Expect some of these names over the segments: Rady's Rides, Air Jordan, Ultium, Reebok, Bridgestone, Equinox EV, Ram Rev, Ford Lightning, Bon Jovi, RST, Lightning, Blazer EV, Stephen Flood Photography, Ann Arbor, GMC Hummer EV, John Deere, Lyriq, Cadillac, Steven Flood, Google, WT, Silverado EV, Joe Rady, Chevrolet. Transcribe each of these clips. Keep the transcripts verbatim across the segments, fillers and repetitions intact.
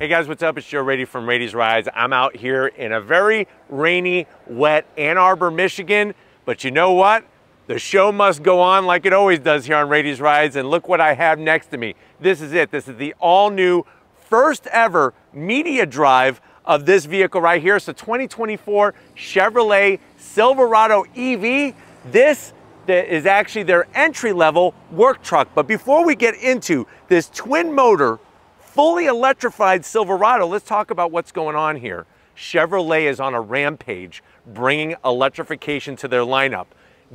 Hey guys, what's up? It's Joe Rady from Rady's Rides. I'm out here in a very rainy, wet Ann Arbor, Michigan, but you know what? The show must go on like it always does here on Rady's Rides, and look what I have next to me. This is it. This is the all-new, first ever media drive of this vehicle right here. It's a twenty twenty-four Chevrolet Silverado E V. This is actually their entry-level work truck. But before we get into this twin-motor, fully electrified Silverado, let's talk about what's going on here. Chevrolet is on a rampage, bringing electrification to their lineup.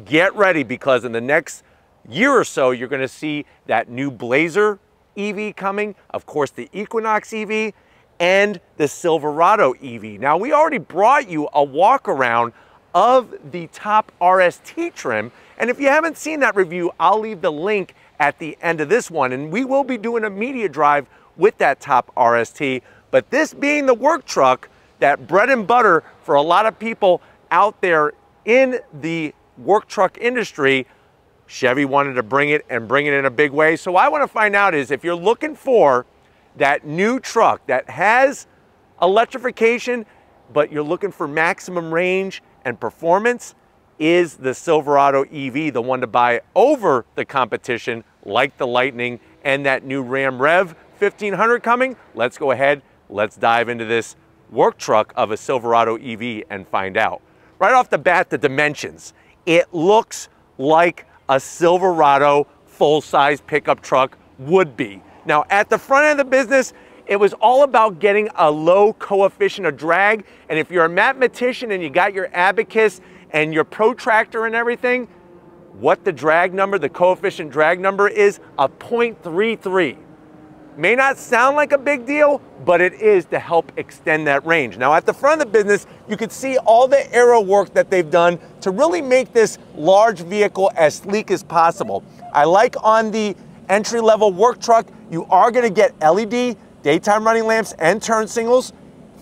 Get ready, because in the next year or so, you're going to see that new Blazer E V coming, of course the Equinox E V, and the Silverado E V. Now, we already brought you a walk around of the top R S T trim, and if you haven't seen that review, I'll leave the link at the end of this one, and we will be doing a media drive with that top R S T. But this being the work truck, that bread and butter for a lot of people out there in the work truck industry, Chevy wanted to bring it and bring it in a big way. So I want to find out is if you're looking for that new truck that has electrification, but you're looking for maximum range and performance, is the Silverado E V the one to buy over the competition, like the Lightning and that new Ram Rev fifteen hundred coming? Let's go ahead, let's dive into this work truck of a Silverado E V and find out. Right off the bat, the dimensions. It looks like a Silverado full-size pickup truck would be. Now, at the front end of the business, it was all about getting a low coefficient of drag, and if you're a mathematician and you got your abacus and your protractor and everything, what the drag number, the coefficient drag number is, a point three three. May not sound like a big deal, but it is to help extend that range. Now, at the front of the business, you can see all the aero work that they've done to really make this large vehicle as sleek as possible. I like on the entry-level work truck, you are gonna get L E D, daytime running lamps and turn signals,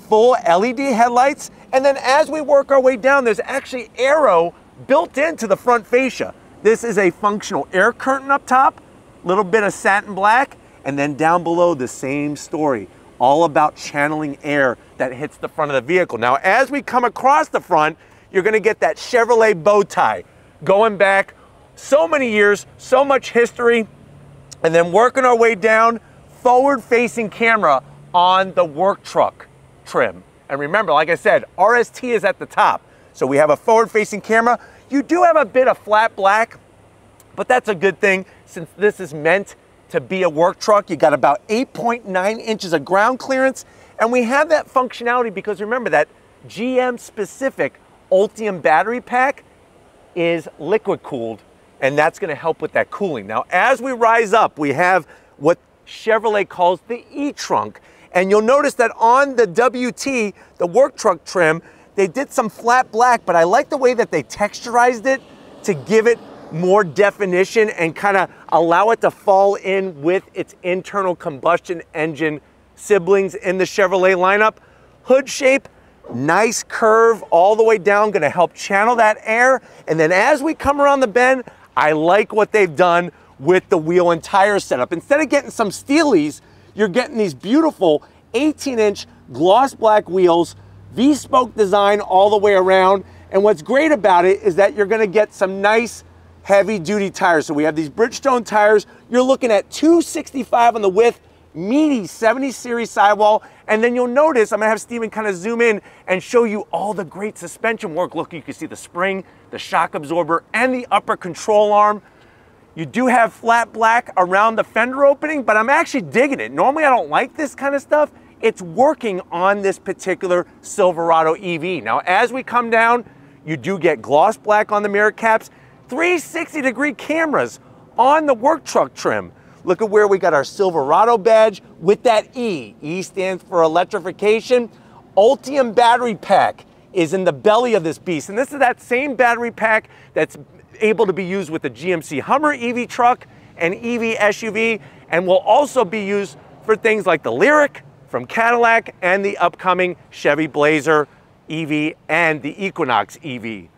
full L E D headlights, and then as we work our way down, there's actually aero built into the front fascia. This is a functional air curtain up top, little bit of satin black, and then down below, the same story, all about channeling air that hits the front of the vehicle. Now, as we come across the front, you're gonna get that Chevrolet bow tie, going back so many years, so much history, and then working our way down, forward-facing camera on the work truck trim. And remember, like I said, R S T is at the top, so we have a forward-facing camera. You do have a bit of flat black, but that's a good thing since this is meant to be a work truck. You got about eight point nine inches of ground clearance, and we have that functionality because remember that G M specific Ultium battery pack is liquid cooled, and that's going to help with that cooling. Now, as we rise up, we have what Chevrolet calls the E-trunk, and you'll notice that on the W T, the work truck trim, they did some flat black, but I like the way that they texturized it to give it more definition and kind of allow it to fall in with its internal combustion engine siblings in the Chevrolet lineup. Hood shape, nice curve all the way down, gonna help channel that air. And then as we come around the bend, I like what they've done with the wheel and tire setup. Instead of getting some steelies, you're getting these beautiful eighteen inch gloss black wheels, V-spoke design all the way around. And what's great about it is that you're gonna get some nice heavy duty tires. So we have these Bridgestone tires. You're looking at two sixty-five on the width, meaty seventy series sidewall. And then you'll notice, I'm gonna have Stephen kind of zoom in and show you all the great suspension work. Look, you can see the spring, the shock absorber, and the upper control arm. You do have flat black around the fender opening, but I'm actually digging it. Normally I don't like this kind of stuff. It's working on this particular Silverado E V. Now, as we come down, you do get gloss black on the mirror caps, three sixty degree cameras on the work truck trim. Look at where we got our Silverado badge with that E. E stands for electrification. Ultium battery pack is in the belly of this beast. And this is that same battery pack that's able to be used with the G M C Hummer E V truck and E V S U V, and will also be used for things like the Lyriq from Cadillac and the upcoming Chevy Blazer E V and the Equinox E V.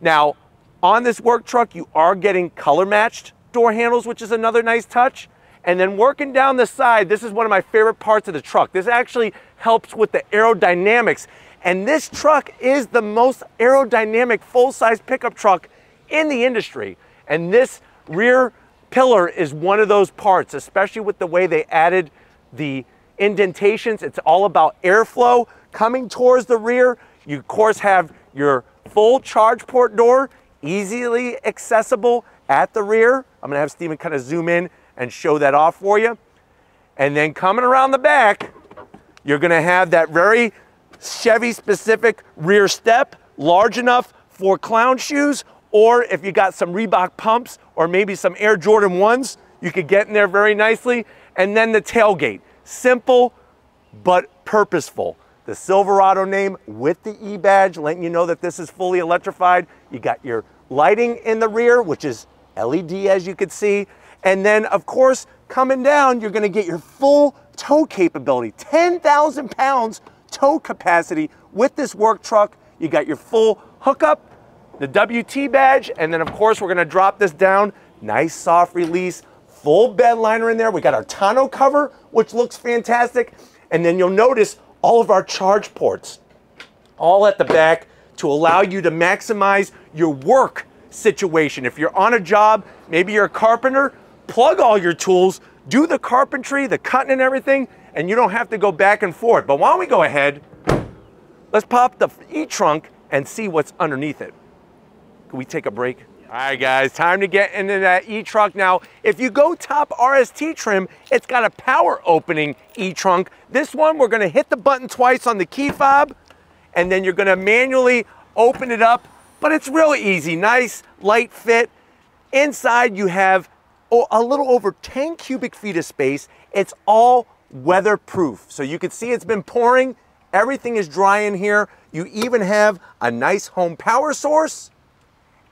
Now, on this work truck, you are getting color matched door handles, which is another nice touch. And then working down the side, this is one of my favorite parts of the truck. This actually helps with the aerodynamics. And this truck is the most aerodynamic full-size pickup truck in the industry. And this rear pillar is one of those parts, especially with the way they added the indentations. It's all about airflow coming towards the rear. You, of course, have your full charge port door, easily accessible at the rear. I'm gonna have Stephen kind of zoom in and show that off for you. And then coming around the back, you're gonna have that very Chevy-specific rear step, large enough for clown shoes, or if you got some Reebok pumps or maybe some Air Jordan ones, you could get in there very nicely. And then the tailgate, simple but purposeful. The Silverado name with the E-badge, letting you know that this is fully electrified. You got your lighting in the rear, which is L E D, as you could see. And then, of course, coming down, you're gonna get your full tow capability, ten thousand pounds tow capacity with this work truck. You got your full hookup, the W T badge, and then, of course, we're gonna drop this down. Nice soft release, full bed liner in there. We got our tonneau cover, which looks fantastic. And then you'll notice all of our charge ports, all at the back to allow you to maximize your work situation. If you're on a job, maybe you're a carpenter, plug all your tools, do the carpentry, the cutting and everything, and you don't have to go back and forth. But why don't we go ahead, let's pop the e-trunk and see what's underneath it. Can we take a break? All right, guys, time to get into that e-trunk. Now, if you go top R S T trim, it's got a power opening e-trunk. This one, we're gonna hit the button twice on the key fob, and then you're gonna manually open it up, but it's real easy, nice, light fit. Inside, you have a little over ten cubic feet of space. It's all weatherproof. So you can see it's been pouring. Everything is dry in here. You even have a nice home power source.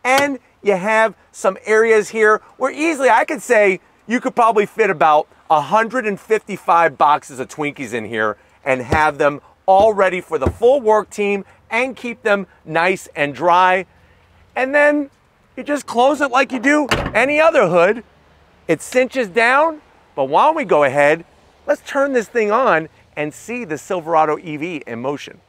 And you have some areas here where easily I could say you could probably fit about one hundred fifty-five boxes of Twinkies in here and have them all ready for the full work team and keep them nice and dry. And then you just close it like you do any other hood. It cinches down, but while we go ahead, let's turn this thing on and see the Silverado E V in motion.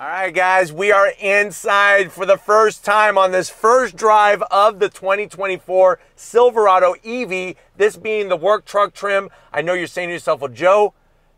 All right, guys, we are inside for the first time on this first drive of the twenty twenty-four Silverado E V, this being the work truck trim. I know you're saying to yourself, well, Joe,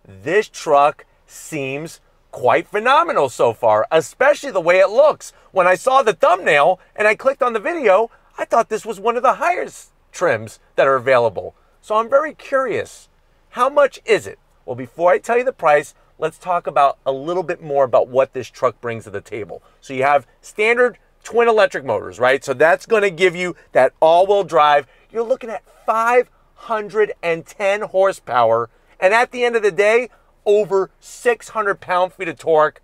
this truck seems quite phenomenal so far, especially the way it looks. When I saw the thumbnail and I clicked on the video, I thought this was one of the highest trims that are available. So I'm very curious, how much is it? Well, before I tell you the price, let's talk about a little bit more about what this truck brings to the table. So you have standard twin electric motors, right? So that's going to give you that all-wheel drive. You're looking at five hundred ten horsepower. And at the end of the day, over six hundred pound-feet of torque.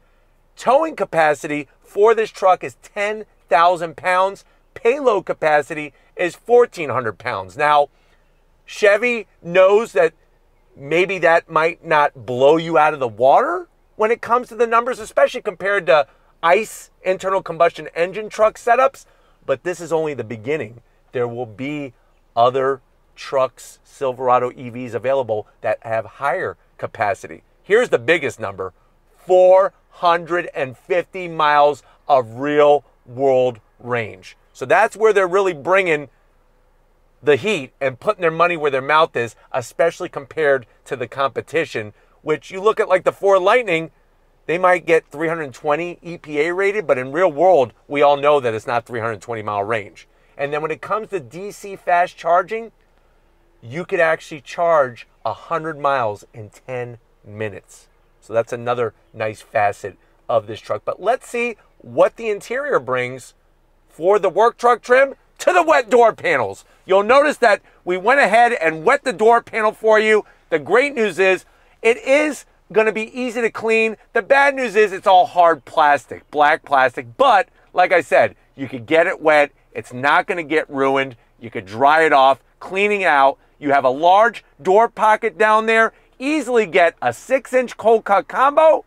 Towing capacity for this truck is ten thousand pounds. Payload capacity is fourteen hundred pounds. Now, Chevy knows that maybe that might not blow you out of the water when it comes to the numbers, especially compared to ICE, internal combustion engine truck setups, but this is only the beginning. There will be other trucks, Silverado E Vs available that have higher capacity. Here's the biggest number, four hundred fifty miles of real world range. So that's where they're really bringing the heat and putting their money where their mouth is, especially compared to the competition, which you look at like the Ford Lightning, they might get three hundred twenty E P A rated, but in real world, we all know that it's not three hundred twenty mile range. And then when it comes to D C fast charging, you could actually charge one hundred miles in ten minutes. So that's another nice facet of this truck. But let's see what the interior brings for the work truck trim. to the wet door panels. You'll notice that we went ahead and wet the door panel for you. The great news is it is going to be easy to clean. The bad news is it's all hard plastic, black plastic. But like I said, you could get it wet. It's not going to get ruined. You could dry it off, cleaning out. You have a large door pocket down there. Easily get a six inch cold cut combo,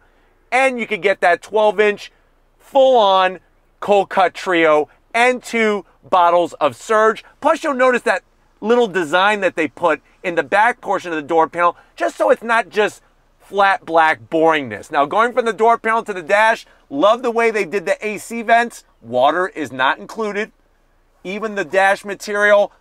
and you could get that twelve inch full-on cold cut trio and two bottles of Surge. Plus, you'll notice that little design that they put in the back portion of the door panel, just so it's not just flat black boringness. Now, going from the door panel to the dash, love the way they did the A C vents. Water is not included. Even the dash material,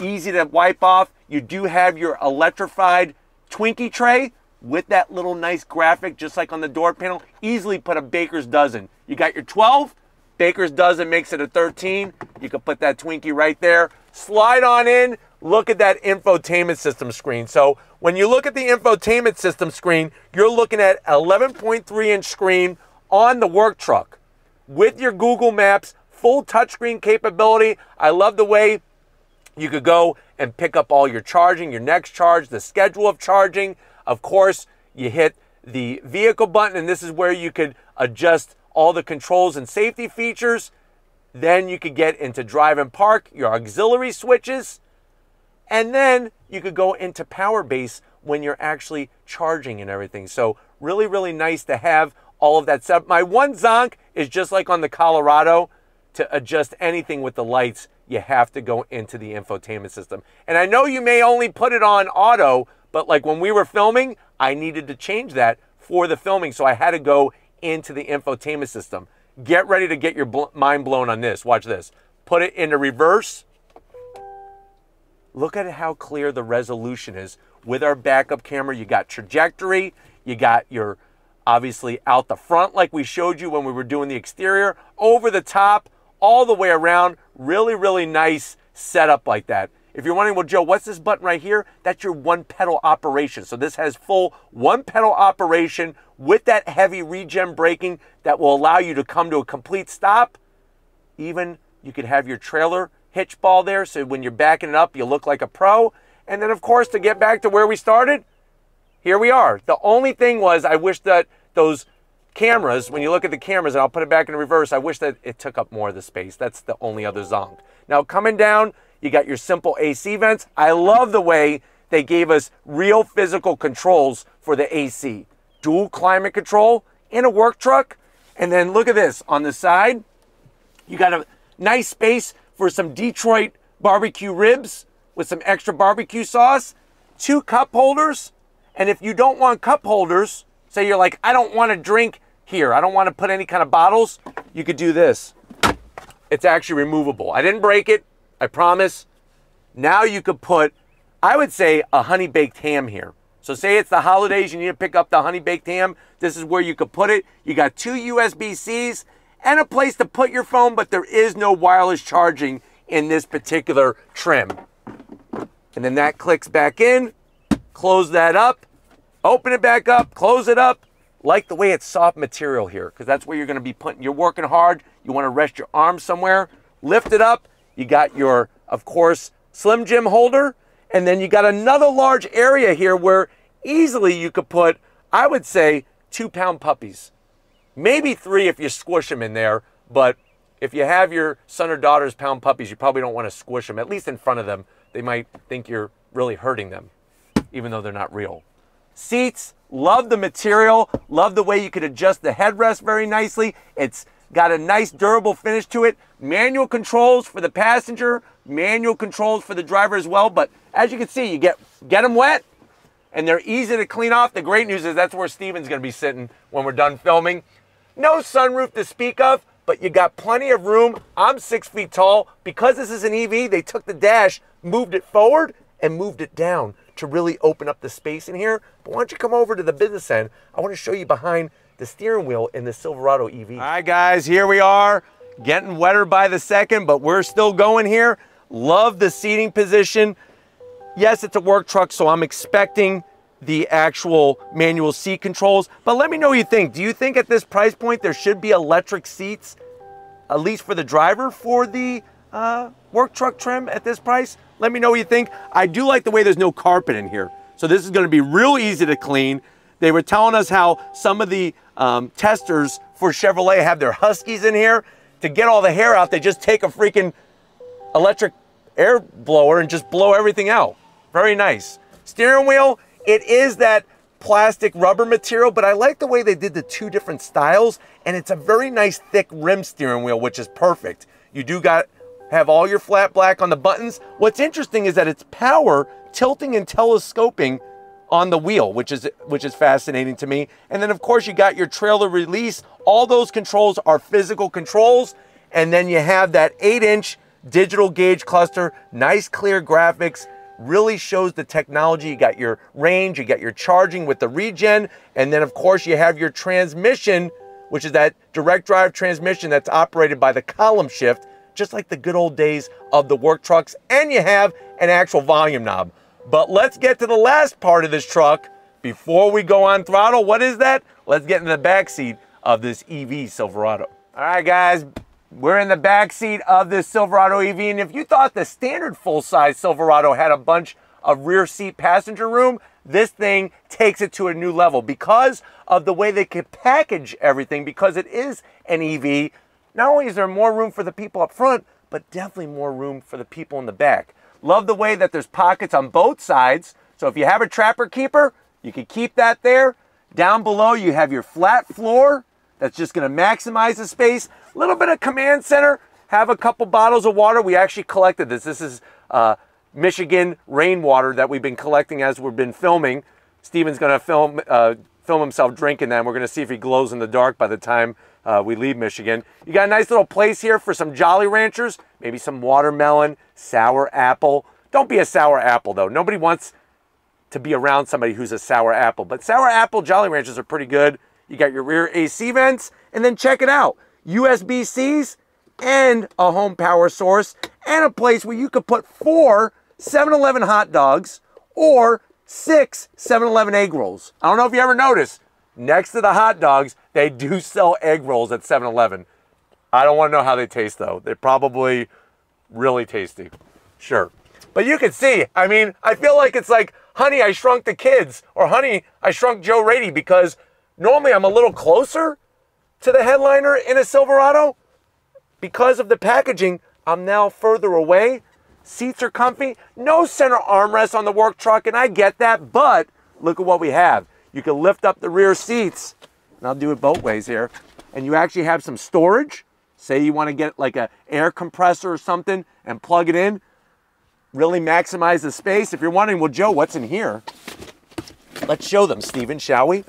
easy to wipe off. You do have your electrified Twinkie tray with that little nice graphic, just like on the door panel. Easily put a baker's dozen. You got your twelve, baker's dozen makes it a thirteen. You can put that Twinkie right there. Slide on in, look at that infotainment system screen. So when you look at the infotainment system screen, you're looking at eleven point three inch screen on the work truck with your Google Maps, full touchscreen capability. I love the way you could go and pick up all your charging, your next charge, the schedule of charging. Of course, you hit the vehicle button, and this is where you could adjust all the controls and safety features. Then you could get into drive and park, your auxiliary switches, and then you could go into power base when you're actually charging and everything. So really, really nice to have all of that stuff. My one zonk is just like on the Colorado. To adjust anything with the lights, you have to go into the infotainment system. And I know you may only put it on auto, but like when we were filming, I needed to change that for the filming, so I had to go into the infotainment system. Get ready to get your bl mind blown on this. Watch this. Put it into reverse. Look at how clear the resolution is. With our backup camera, you got trajectory, you got your, obviously, out the front like we showed you when we were doing the exterior, over the top, all the way around. Really, really nice setup like that. If you're wondering, well, Joe, what's this button right here? That's your one pedal operation. So this has full one pedal operation with that heavy regen braking that will allow you to come to a complete stop. Even you could have your trailer hitch ball there, so when you're backing it up, you look like a pro. And then, of course, to get back to where we started, here we are. The only thing was, I wish that those cameras, when you look at the cameras, and I'll put it back in reverse, I wish that it took up more of the space. That's the only other zonk. Now, coming down, you got your simple A C vents. I love the way they gave us real physical controls for the A C. Dual climate control in a work truck. And then look at this. On the side, you got a nice space for some Detroit barbecue ribs with some extra barbecue sauce. Two cup holders. And if you don't want cup holders, say you're like, I don't want to drink here, I don't want to put any kind of bottles, you could do this. It's actually removable. I didn't break it, I promise. Now you could put, I would say, a honey-baked ham here. So say it's the holidays, you need to pick up the honey-baked ham. This is where you could put it. You got two U S B Cs and a place to put your phone, but there is no wireless charging in this particular trim. And then that clicks back in, close that up, open it back up, close it up. Like the way it's soft material here, because that's where you're going to be putting, you're working hard, you want to rest your arm somewhere, lift it up. You got your, of course, Slim Jim holder, and then you got another large area here where easily you could put, I would say, two pound puppies, maybe three if you squish them in there. But if you have your son or daughter's pound puppies, you probably don't want to squish them, at least in front of them. They might think you're really hurting them, even though they're not real. Seats, love the material, love the way you could adjust the headrest very nicely. It's got a nice durable finish to it. Manual controls for the passenger, manual controls for the driver as well. But as you can see, you get, get them wet, and they're easy to clean off. The great news is that's where Stephen's going to be sitting when we're done filming. No sunroof to speak of, but you got plenty of room. I'm six feet tall. Because this is an E V, they took the dash, moved it forward, and moved it down to really open up the space in here. But why don't you come over to the business end? I want to show you behind the steering wheel in the Silverado E V. All right, guys, here we are. Getting wetter by the second, but we're still going here. Love the seating position. Yes, it's a work truck, so I'm expecting the actual manual seat controls. But let me know what you think. Do you think at this price point there should be electric seats, at least for the driver, for the uh, work truck trim at this price? Let me know what you think. I do like the way there's no carpet in here. So this is gonna be real easy to clean. They were telling us how some of the um, testers for Chevrolet have their Huskies in here. To get all the hair out, they just take a freaking electric air blower and just blow everything out. Very nice. Steering wheel, it is that plastic rubber material, but I like the way they did the two different styles, and it's a very nice thick rim steering wheel, which is perfect. You do got have all your flat black on the buttons. What's interesting is that it's power tilting and telescoping on the wheel, which is which is fascinating to me. And then of course you got your trailer release. All those controls are physical controls. And then you have that eight inch digital gauge cluster, nice clear graphics, really shows the technology. You got your range, you got your charging with the regen. And then of course you have your transmission, which is that direct drive transmission that's operated by the column shift, just like the good old days of the work trucks. And you have an actual volume knob. But let's get to the last part of this truck before we go on throttle. What is that? Let's get in the back seat of this E V Silverado. All right, guys, we're in the back seat of this Silverado E V. And if you thought the standard full-size Silverado had a bunch of rear seat passenger room, this thing takes it to a new level because of the way they could package everything, because it is an E V. Not only is there more room for the people up front, but definitely more room for the people in the back. Love the way that there's pockets on both sides. So if you have a trapper keeper, you can keep that there. Down below, you have your flat floor. That's just gonna maximize the space. A little bit of command center. Have a couple bottles of water. We actually collected this. This is uh, Michigan rainwater that we've been collecting as we've been filming. Steven's gonna film, uh, film himself drinking that. And we're gonna see if he glows in the dark by the time Uh, we leave Michigan. You got a nice little place here for some Jolly Ranchers, maybe some watermelon, sour apple. Don't be a sour apple though. Nobody wants to be around somebody who's a sour apple, but sour apple Jolly Ranchers are pretty good. You got your rear A C vents, and then check it out. U S B Cs and a home power source and a place where you could put four seven eleven hot dogs or six seven eleven egg rolls. I don't know if you ever noticed, next to the hot dogs, they do sell egg rolls at seven eleven. I don't want to know how they taste, though. They're probably really tasty. Sure. But you can see, I mean, I feel like it's like, honey, I shrunk the kids, or honey, I shrunk Joe Rady, because normally I'm a little closer to the headliner in a Silverado. Because of the packaging, I'm now further away. Seats are comfy. No center armrest on the work truck, and I get that, but look at what we have. You can lift up the rear seats, and I'll do it both ways here, and you actually have some storage. Say you want to get like an air compressor or something and plug it in, really maximize the space. If you're wondering, well, Joe, what's in here? Let's show them, Stephen, shall we?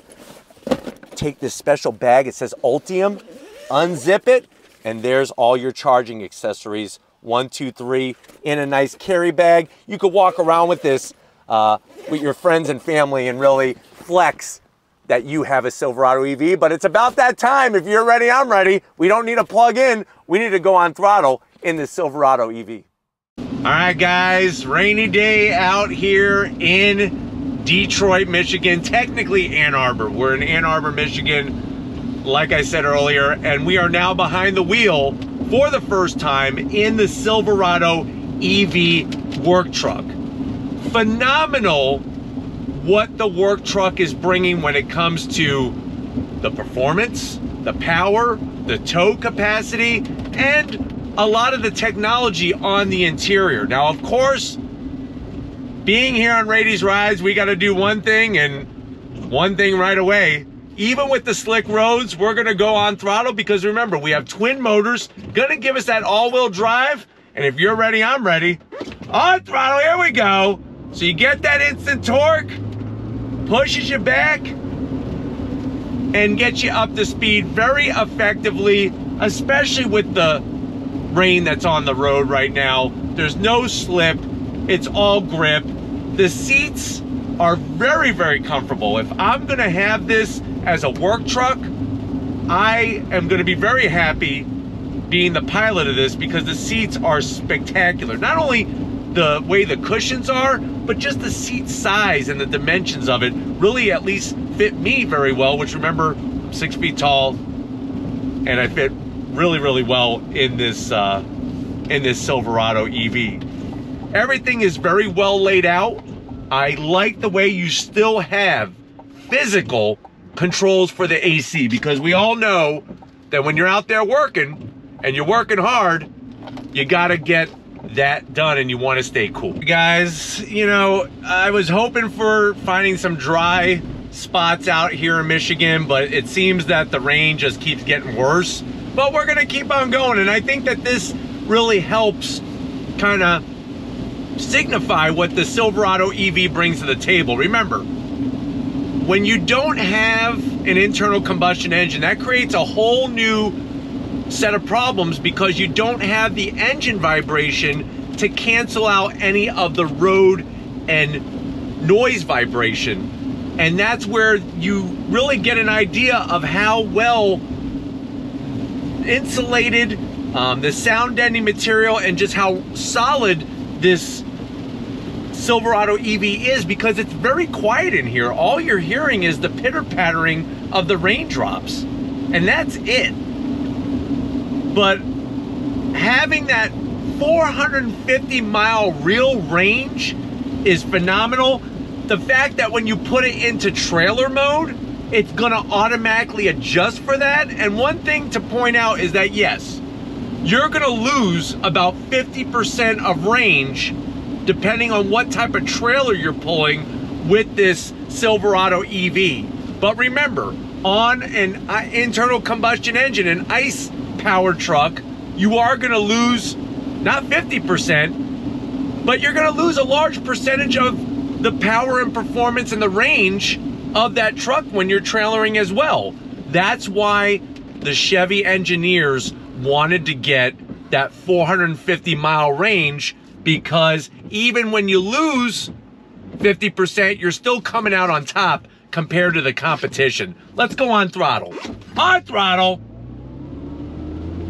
Take this special bag. It says Ultium. Unzip it, and there's all your charging accessories. One, two, three, in a nice carry bag. You could walk around with this uh, with your friends and family and really flex that you have a Silverado E V. But it's about that time. If you're ready, I'm ready. We don't need to plug in. We need to go on throttle in the Silverado E V. All right, guys, rainy day out here in Detroit, Michigan, technically Ann Arbor. We're in Ann Arbor, Michigan, like I said earlier, and we are now behind the wheel for the first time in the Silverado E V work truck. Phenomenal what the work truck is bringing when it comes to the performance, the power, the tow capacity, and a lot of the technology on the interior. Now, of course, being here on Rady's Rides, we gotta do one thing and one thing right away. Even with the slick roads, we're gonna go on throttle because remember, we have twin motors, gonna give us that all-wheel drive. And if you're ready, I'm ready. On throttle, here we go. So you get that instant torque, pushes you back and gets you up to speed very effectively, especially with the rain that's on the road right now. There's no slip, it's all grip. The seats are very, very comfortable. If I'm gonna have this as a work truck, I am gonna be very happy being the pilot of this because the seats are spectacular. Not only the way the cushions are, but just the seat size and the dimensions of it really at least fit me very well, which remember, I'm six feet tall, and I fit really, really well in this, uh, in this Silverado E V. Everything is very well laid out. I like the way you still have physical controls for the A C, because we all know that when you're out there working and you're working hard, you gotta get that done and you want to stay cool. Guys, you know, I was hoping for finding some dry spots out here in Michigan, but it seems that the rain just keeps getting worse. But we're gonna keep on going, and I think that this really helps kind of signify what the Silverado E V brings to the table. Remember, when you don't have an internal combustion engine, that creates a whole new set of problems, because you don't have the engine vibration to cancel out any of the road and noise vibration. And that's where you really get an idea of how well insulated um, the sound deadening material and just how solid this Silverado E V is, because it's very quiet in here. All you're hearing is the pitter-pattering of the raindrops, and that's it. But having that four hundred fifty mile real range is phenomenal. The fact that when you put it into trailer mode, it's gonna automatically adjust for that. And one thing to point out is that yes, you're gonna lose about fifty percent of range depending on what type of trailer you're pulling with this Silverado E V. But remember, on an internal combustion engine, an ICE power truck, you are going to lose not fifty percent, but you're going to lose a large percentage of the power and performance and the range of that truck when you're trailering as well. That's why the Chevy engineers wanted to get that four hundred fifty mile range, because even when you lose fifty percent, you're still coming out on top compared to the competition. Let's go on throttle. On throttle,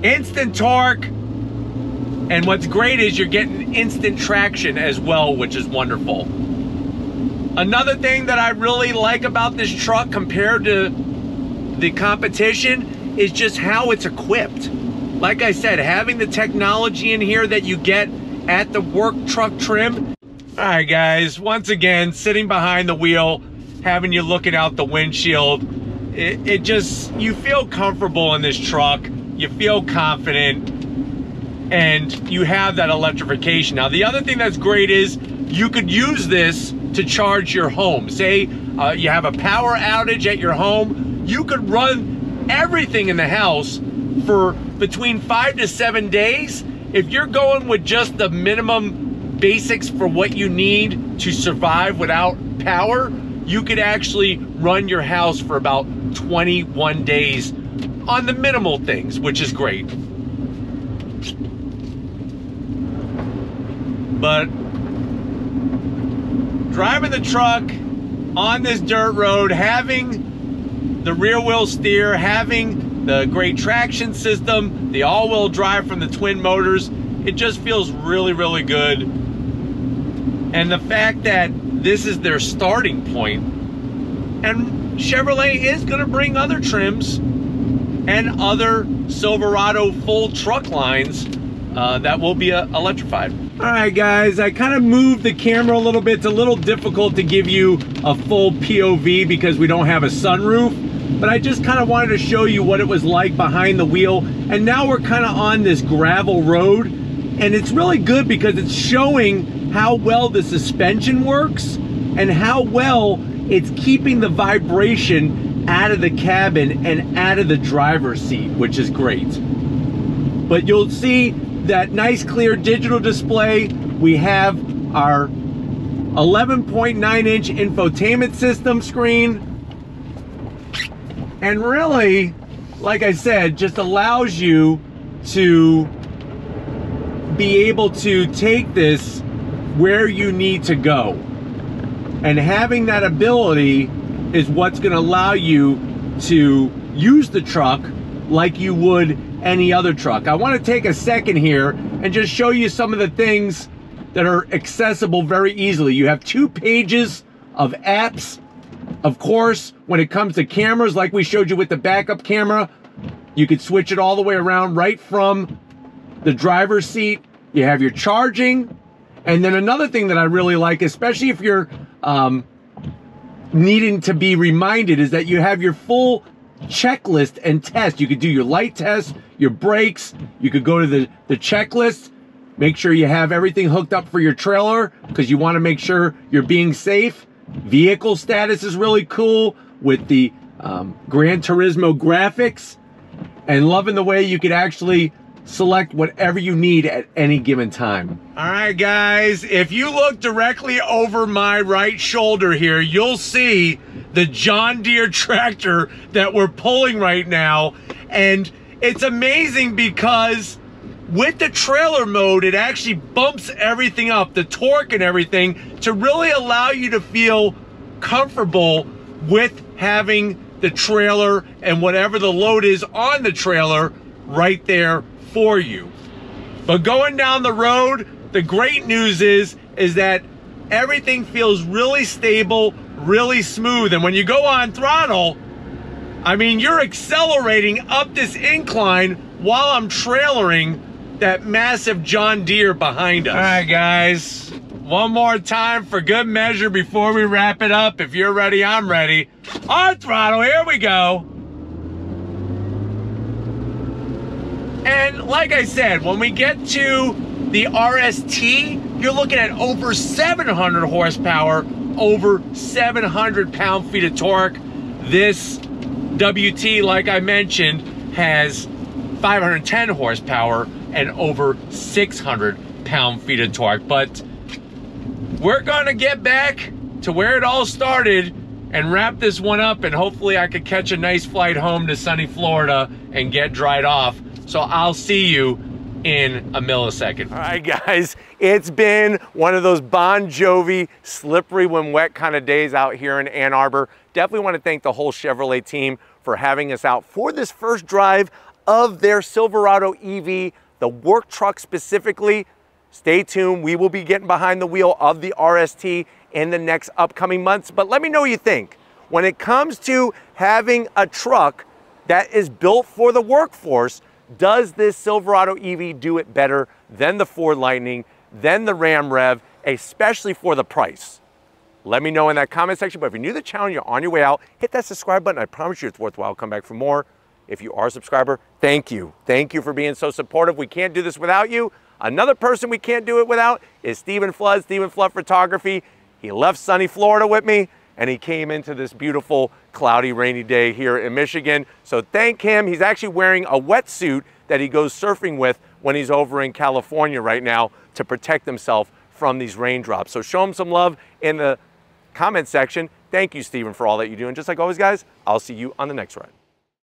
instant torque, and what's great is you're getting instant traction as well, which is wonderful. Another thing that I really like about this truck compared to the competition is just how it's equipped. Like I said, having the technology in here that you get at the work truck trim. All right, guys, once again, sitting behind the wheel, having you looking out the windshield, it, it just, you feel comfortable in this truck. You feel confident, and you have that electrification. Now, the other thing that's great is you could use this to charge your home. Say uh, you have a power outage at your home, you could run everything in the house for between five to seven days. If you're going with just the minimum basics for what you need to survive without power, you could actually run your house for about twenty-one days on the minimal things, which is great. But driving the truck on this dirt road, having the rear wheel steer, having the great traction system, the all-wheel drive from the twin motors, it just feels really, really good. And the fact that this is their starting point, and Chevrolet is going to bring other trims and other Silverado full truck lines uh, that will be uh, electrified. All right, guys, I kind of moved the camera a little bit. It's a little difficult to give you a full P O V because we don't have a sunroof, but I just kind of wanted to show you what it was like behind the wheel. And now we're kind of on this gravel road, and it's really good because it's showing how well the suspension works and how well it's keeping the vibration out of the cabin and out of the driver's seat, which is great. But you'll see that nice clear digital display. We have our eleven point nine inch infotainment system screen, and really, like I said, just allows you to be able to take this where you need to go, and having that ability is what's going to allow you to use the truck like you would any other truck. I want to take a second here and just show you some of the things that are accessible very easily. You have two pages of apps. Of course, when it comes to cameras, like we showed you with the backup camera, you could switch it all the way around right from the driver's seat you have your charging. And then another thing that I really like, especially if you're um, needing to be reminded, is that you have your full checklist and test. You could do your light test, your brakes, you could go to the, the checklist, make sure you have everything hooked up for your trailer because you want to make sure you're being safe. Vehicle status is really cool with the um, Gran Turismo graphics, and loving the way you could actually select whatever you need at any given time. All right, guys, if you look directly over my right shoulder here, you'll see the John Deere tractor that we're pulling right now. And it's amazing because with the trailer mode, it actually bumps everything up, the torque and everything, to really allow you to feel comfortable with having the trailer and whatever the load is on the trailer right there for you. But going down the road, the great news is is that everything feels really stable, really smooth. And when you go on throttle, I mean, you're accelerating up this incline while I'm trailering that massive John Deere behind us. All right, guys, one more time for good measure before we wrap it up. If you're ready, I'm ready. On throttle, here we go. And like I said, when we get to the R S T, you're looking at over seven hundred horsepower, over seven hundred pound-feet of torque. This W T, like I mentioned, has five hundred ten horsepower and over six hundred pound-feet of torque. But we're gonna get back to where it all started and wrap this one up, and hopefully I could catch a nice flight home to sunny Florida and get dried off. So I'll see you in a millisecond. All right, guys, it's been one of those Bon Jovi slippery when wet kind of days out here in Ann Arbor. Definitely want to thank the whole Chevrolet team for having us out for this first drive of their Silverado E V, the work truck specifically. Stay tuned. We will be getting behind the wheel of the R S T in the next upcoming months. But let me know what you think. When it comes to having a truck that is built for the workforce, does this Silverado E V do it better than the Ford Lightning, than the Ram Rev, especially for the price? Let me know in that comment section. But if you're new to the channel, you're on your way out, hit that subscribe button. I promise you it's worthwhile. I'll come back for more. If you are a subscriber, thank you. Thank you for being so supportive. We can't do this without you. Another person we can't do it without is Stephen Flood, Stephen Flood Photography. He left sunny Florida with me, and he came into this beautiful, cloudy, rainy day here in Michigan. So thank him. He's actually wearing a wetsuit that he goes surfing with when he's over in California right now to protect himself from these raindrops. So show him some love in the comment section. Thank you, Stephen, for all that you do. And just like always, guys, I'll see you on the next ride.